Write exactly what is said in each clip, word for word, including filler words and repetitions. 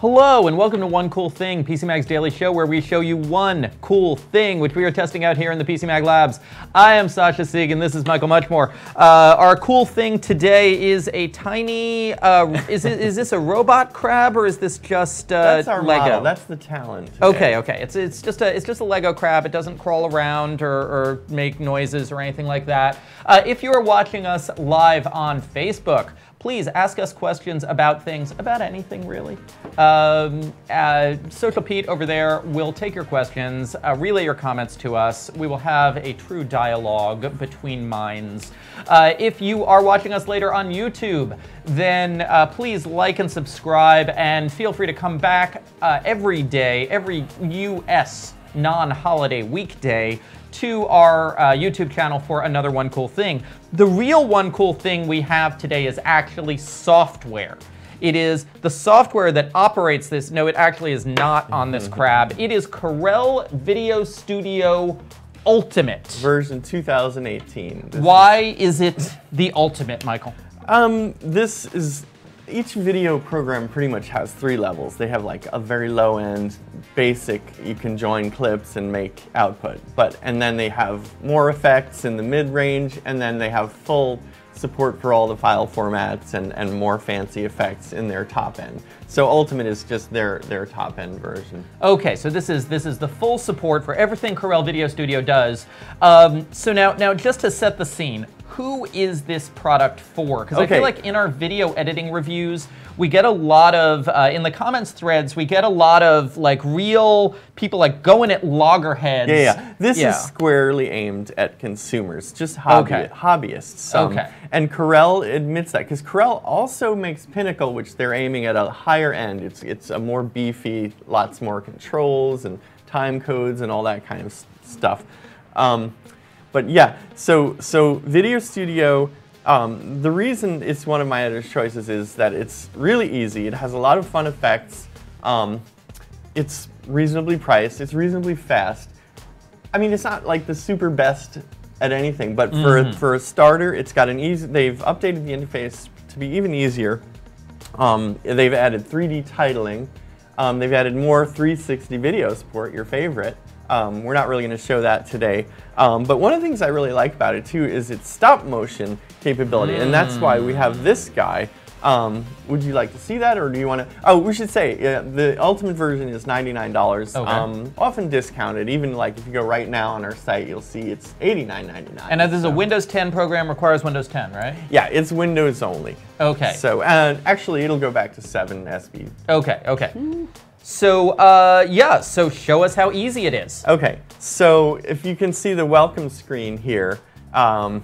Hello and welcome to One Cool Thing, PCMag's daily show where we show you one cool thing which we are testing out here in the PCMag labs. I am Sasha Sieg and this is Michael Muchmore. Uh, our cool thing today is a tiny, uh, is, it, is this a robot crab or is this just uh, That's our Lego? Model. That's the talent today. Okay, okay, it's, it's, just a, it's just a Lego crab. It doesn't crawl around or, or make noises or anything like that. Uh, if you are watching us live on Facebook, please ask us questions about things, about anything really. Um, uh, Social Pete over there will take your questions, uh, relay your comments to us. We will have a true dialogue between minds. Uh, if you are watching us later on YouTube, then uh, please like and subscribe and feel free to come back uh, every day, every U S non-holiday weekday to our uh, YouTube channel for another One Cool Thing. The real One Cool Thing we have today is actually software. It is the software that operates this. No, it actually is not on this crab. It is Corel VideoStudio Ultimate. Version two thousand eighteen. Why is it the Ultimate, Michael? Um, this is... Each video program pretty much has three levels. They have like a very low end, basic, you can join clips and make output. But, and then they have more effects in the mid range, and then they have full support for all the file formats and, and more fancy effects in their top end. So Ultimate is just their, their top end version. Okay, so this is, this is the full support for everything Corel VideoStudio does. Um, so now, now just to set the scene, who is this product for? Because okay. I feel like in our video editing reviews, we get a lot of, uh, in the comments threads, we get a lot of like real people like going at loggerheads. Yeah, yeah. This yeah. is squarely aimed at consumers, just hobby, okay. hobbyists. Some. Okay. And Corel admits that, because Corel also makes Pinnacle, which they're aiming at a higher end. It's, it's a more beefy, lots more controls and time codes and all that kind of stuff. Um, But yeah, so so VideoStudio, um, the reason it's one of my editor's choices is that it's really easy. It has a lot of fun effects. Um, it's reasonably priced. It's reasonably fast. I mean, it's not like the super best at anything, but for mm-hmm. for a starter, it's got an easy. They've updated the interface to be even easier. Um, they've added three D titling. Um, they've added more three sixty video support, your favorite. Um, we're not really going to show that today, um, but one of the things I really like about it too is its stop motion capability, mm. and that's why we have this guy. Um, would you like to see that, or do you want to? Oh, we should say uh, the Ultimate version is ninety-nine dollars, okay. um, often discounted. Even like if you go right now on our site, you'll see it's eighty-nine ninety-nine. And this so. is a Windows ten program, requires Windows ten, right? Yeah, it's Windows only. Okay. So uh, actually, it'll go back to seven S B. Okay. Okay. Mm. So, uh, yeah, so show us how easy it is. Okay, so if you can see the welcome screen here, um,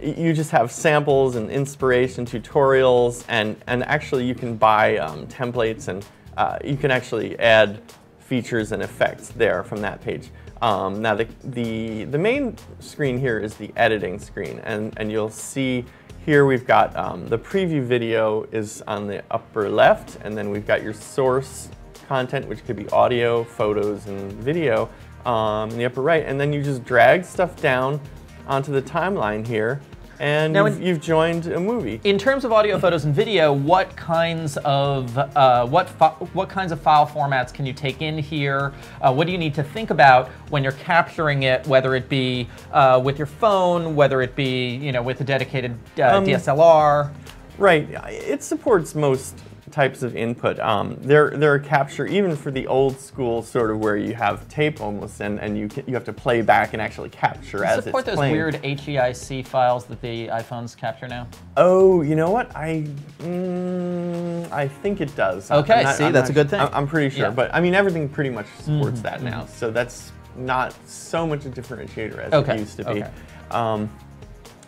you just have samples and inspiration tutorials, and, and actually you can buy um, templates, and uh, you can actually add features and effects there from that page. Um, now, the, the, the main screen here is the editing screen, and, and you'll see here we've got um, the preview video is on the upper left, and then we've got your source content, which could be audio, photos, and video um, in the upper right. And then you just drag stuff down onto the timeline here, and now you've, in, you've joined a movie. In terms of audio, photos, and video, what kinds of uh, what what kinds of file formats can you take in here? Uh, what do you need to think about when you're capturing it, whether it be uh, with your phone, whether it be you know with a dedicated uh, um, D S L R? Right. It supports most types of input. Um, there, there are capture even for the old school sort of where you have tape almost, and and you can, you have to play back and actually capture as it's playing. Support those weird H E I C files that the iPhones capture now? Oh, you know what? I mm, I think it does. Okay, not, see, I'm that's not, a good thing. I'm pretty sure, yeah. but I mean everything pretty much supports mm-hmm, that now, mm-hmm. so that's not so much a differentiator as okay, it used to be. Okay. Um,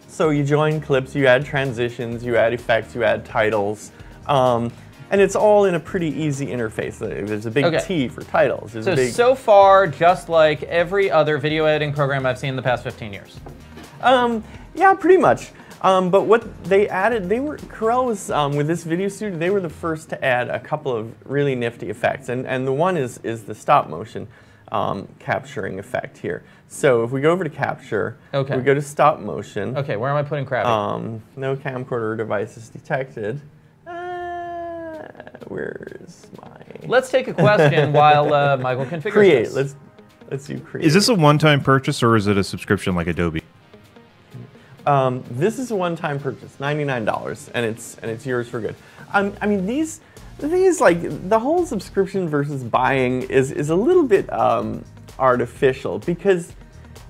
so you join clips, you add transitions, you add effects, you add titles. Um, And it's all in a pretty easy interface. There's a big okay. T for titles. There's so, a big... so far, just like every other video editing program I've seen in the past fifteen years. Um, yeah, pretty much. Um, but what they added, they were, Corel was, um, with this video studio, they were the first to add a couple of really nifty effects. And, and the one is, is the stop motion um, capturing effect here. So if we go over to capture, okay. we go to stop motion. Okay, where am I putting Krabby? Um, no camcorder device is detected. where's my... Let's take a question while uh, Michael configures Create, this. let's, let's do create. Is this a one-time purchase or is it a subscription like Adobe? Um, this is a one-time purchase, ninety-nine dollars, and it's and it's yours for good. Um, I mean, these, these like, the whole subscription versus buying is, is a little bit um, artificial, because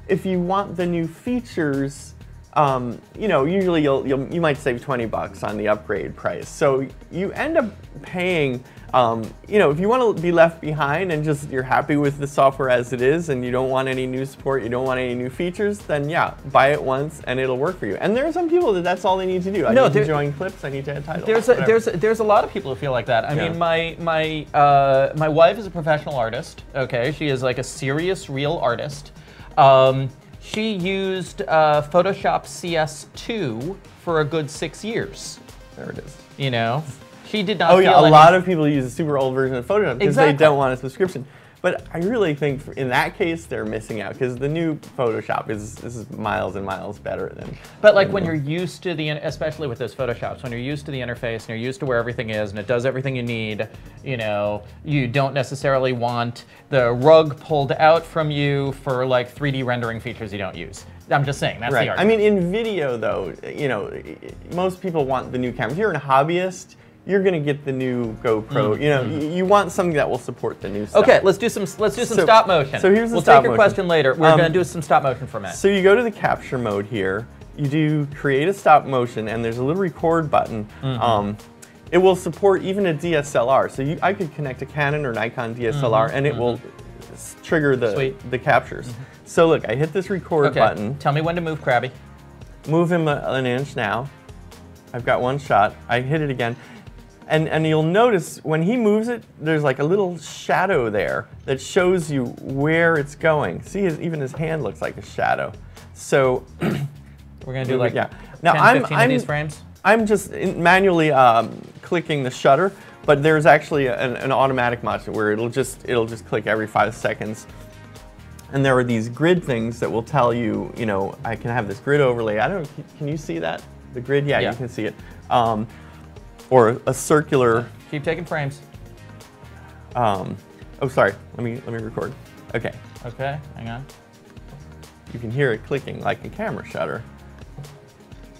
if you want the new features, um, you know, usually you'll, you'll, you might save twenty bucks on the upgrade price. So you end up paying, um, you know, if you want to be left behind and just you're happy with the software as it is and you don't want any new support, you don't want any new features, then yeah, buy it once and it'll work for you. And there are some people that that's all they need to do. I no, need there, to join clips, I need to add titles. There's a, there's, a, there's a lot of people who feel like that. I yeah. mean, my, my, uh, my wife is a professional artist, okay? She is like a serious, real artist. Um, she used uh, Photoshop C S two for a good six years. There it is. You know, she did not. Oh yeah, a lot of people use a super old version of Photoshop because exactly. they don't want a subscription. But I really think in that case they're missing out because the new Photoshop is this is miles and miles better than. But like when you're used to the, especially with those Photoshops, when you're used to the interface and you're used to where everything is and it does everything you need, you know, you don't necessarily want the rug pulled out from you for like three D rendering features you don't use. I'm just saying that's right. the argument. I mean, in video though, you know, most people want the new camera. If you're a hobbyist, you're gonna get the new GoPro. Mm-hmm. You know, mm-hmm. you want something that will support the new stuff. Okay, let's do some. Let's do some so, stop motion. So here's the we'll stop motion. We'll take your motion. question later. We're um, gonna do some stop motion for a minute. So you go to the capture mode here. You do create a stop motion, and there's a little record button. Mm-hmm. um, it will support even a D S L R. So you, I could connect a Canon or Nikon D S L R, mm-hmm. and it mm-hmm. will trigger the Sweet. the captures. Mm-hmm. So look, I hit this record okay. button. Tell me when to move Krabby. Move him a, an inch now. I've got one shot. I hit it again. And, and you'll notice when he moves it, there's like a little shadow there that shows you where it's going. See, his, even his hand looks like a shadow. So we're gonna do like yeah. now ten, fifteen I'm, of these frames. I'm just manually um, clicking the shutter, but there's actually an, an automatic module where it'll just it'll just click every five seconds. And there are these grid things that will tell you, you know, I can have this grid overlay. I don't. Can you see that? The grid? Yeah, yeah. you can see it. Um, Or a circular. Keep taking frames. Um, oh, sorry. Let me let me record. Okay. Okay. Hang on. You can hear it clicking like a camera shutter.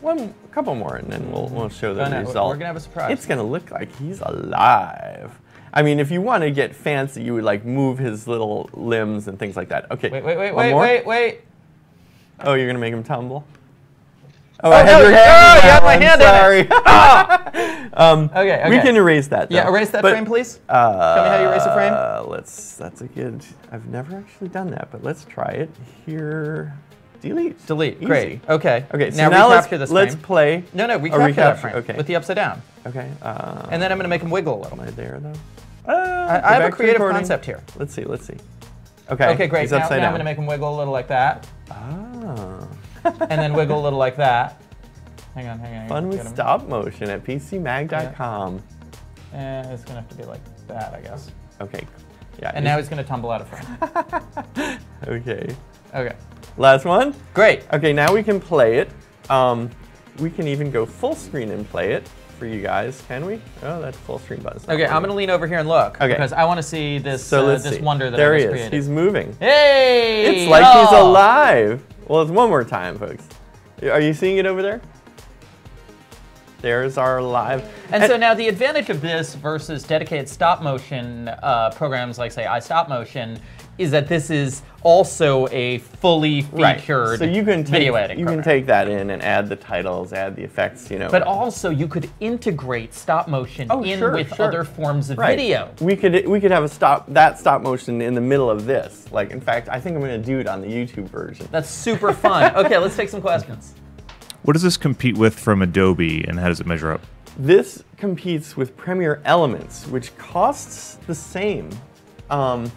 One, a couple more, and then we'll we'll show the no, result. No, we're gonna have a surprise. It's gonna look like he's alive. I mean, if you want to get fancy, you would like move his little limbs and things like that. Okay. Wait, wait, wait, wait, wait, wait. Oh, you're gonna make him tumble. Oh, oh, I had no, your hand. Oh, you had my hand sorry. in it. Sorry. Oh. um, okay, okay. We can erase that. Though. Yeah, erase that but, frame, please. Uh, Tell me how you erase a frame. Uh, let's. That's a good. I've never actually done that, but let's try it here. Delete. Delete. Easy. Great. Okay. Okay. So now, now recapture this frame. Let's play. No, no. Recapture, recapture that frame okay. with the upside down. Okay. Uh, and then I'm going to make him wiggle a little. Am I there though? Uh, I, I have a creative recording. concept here. Let's see. Let's see. Okay. Okay. Great. Now, now I'm going to make him wiggle a little like that. Ah. And then wiggle a little like that. Hang on, hang on. Fun with stop motion at P C mag dot com. Yeah. Eh, it's gonna have to be like that, I guess. Okay. Yeah. And now he's gonna tumble out of frame. Okay. Okay. Last one. Great. Okay, now we can play it. Um, we can even go full screen and play it for you guys. Can we? Oh, that's full screen button. Okay, I'm gonna lean over here and look. Okay. Because I want to see this so uh, this see. wonder that there I just created. There he is. He's moving. Hey! It's like oh. he's alive. Well, it's one more time, folks. Are you seeing it over there? There's our live. And, and so now the advantage of this versus dedicated stop motion uh, programs like, say, iStopMotion is that this is also a fully featured right. so you can take, video editing you program. can take that in and add the titles, add the effects, you know. But also you could integrate stop motion oh, in sure, with sure. other forms of right. video. We could we could have a stop that stop motion in the middle of this. Like in fact, I think I'm going to do it on the YouTube version. That's super fun. Okay, let's take some questions. What does this compete with from Adobe and how does it measure up? This competes with Premiere Elements, which costs the same. Um,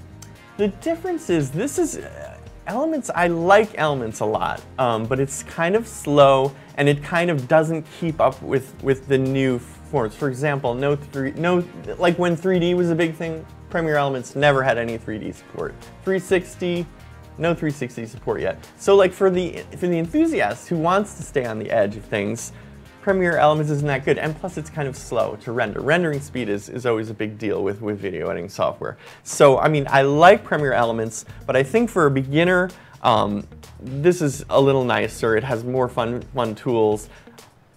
The difference is this is uh, Elements. I like Elements a lot, um, but it's kind of slow and it kind of doesn't keep up with with the new forms. For example, no three, no like when three D was a big thing, Premiere Elements never had any three D support. three sixty, no three sixty support yet. So like for the for the enthusiast who wants to stay on the edge of things, Premiere Elements isn't that good, and plus it's kind of slow to render. Rendering speed is, is always a big deal with, with video editing software. So, I mean, I like Premiere Elements, but I think for a beginner, um, this is a little nicer. It has more fun, fun tools.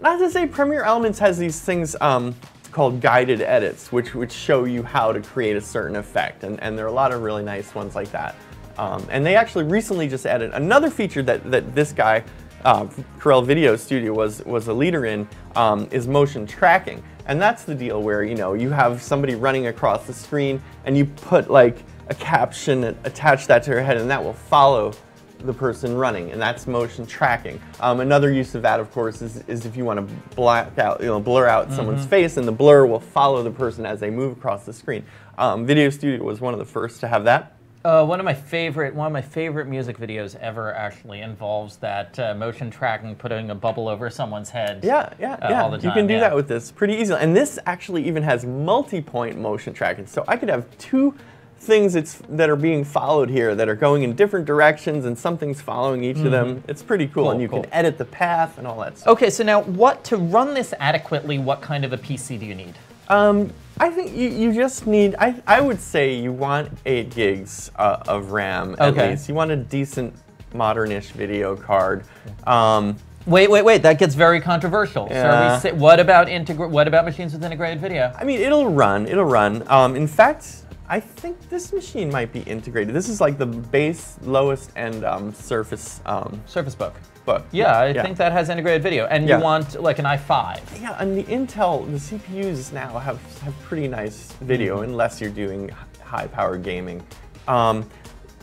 Not to say Premiere Elements has these things um, called guided edits, which, which show you how to create a certain effect, and, and there are a lot of really nice ones like that. Um, and they actually recently just added another feature that, that this guy, uh, Corel VideoStudio, was, was a leader in, um, is motion tracking. And that's the deal where, you know, you have somebody running across the screen and you put like a caption and attach that to your head, and that will follow the person running, and that's motion tracking. Um, another use of that, of course, is, is if you want to black out, you know, blur out mm-hmm. someone's face, and the blur will follow the person as they move across the screen. Um, VideoStudio was one of the first to have that. Uh, one of my favorite, one of my favorite music videos ever actually involves that uh, motion tracking, putting a bubble over someone's head. Yeah, yeah, uh, yeah. All the time. You can do yeah. that with this pretty easily, and this actually even has multi-point motion tracking. So I could have two things it's, that are being followed here that are going in different directions, and something's following each mm-hmm. of them. It's pretty cool, cool and you cool. can edit the path and all that stuff. Okay, so now what to run this adequately, what kind of a P C do you need? Um, I think you, you just need, I, I would say you want eight gigs uh, of RAM at okay. least. You want a decent modern-ish video card. Um, Wait, wait, wait! That gets very controversial. Yeah. So are we, what about integra What about machines with integrated video? I mean, it'll run. It'll run. Um, in fact, I think this machine might be integrated. This is like the base, lowest end um, Surface. Um, Surface Book. Book. Yeah, I yeah. think that has integrated video, and yeah. you want like an i five. Yeah, and the Intel, the C P Us now have have pretty nice video, mm-hmm. unless you're doing high power gaming. Um,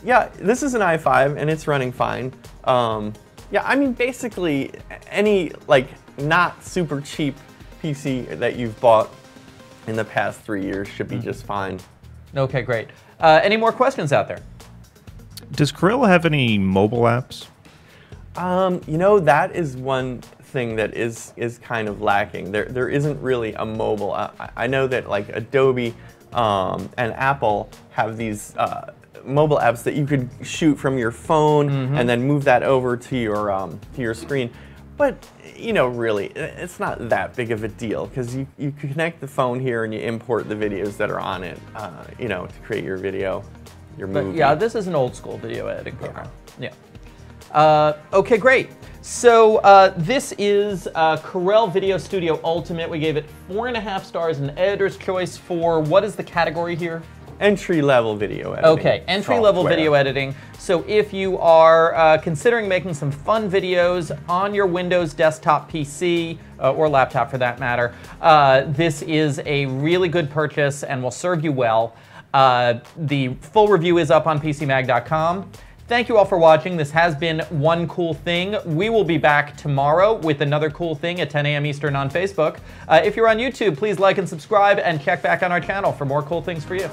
yeah, this is an i five, and it's running fine. Um, Yeah, I mean, basically any like not super cheap P C that you've bought in the past three years should be mm-hmm. just fine. Okay, great. Uh, any more questions out there? Does Corel have any mobile apps? Um, you know, that is one thing that is is kind of lacking. There there isn't really a mobile. I, I know that like Adobe um, and Apple have these. Uh, mobile apps that you could shoot from your phone mm-hmm. and then move that over to your um, to your screen. But, you know, really, it's not that big of a deal because you, you connect the phone here and you import the videos that are on it, uh, you know, to create your video, your movie. But yeah, this is an old school video editing program. Yeah. yeah. Uh, okay, great. So uh, this is uh, Corel VideoStudio Ultimate. We gave it four and a half stars, an editor's choice for, what is the category here? Entry-level video editing. Okay, entry-level video editing. So if you are uh, considering making some fun videos on your Windows desktop P C, uh, or laptop for that matter, uh, this is a really good purchase and will serve you well. Uh, the full review is up on P C mag dot com. Thank you all for watching. This has been One Cool Thing. We will be back tomorrow with another cool thing at ten A M Eastern on Facebook. Uh, if you're on YouTube, please like and subscribe, and check back on our channel for more cool things for you.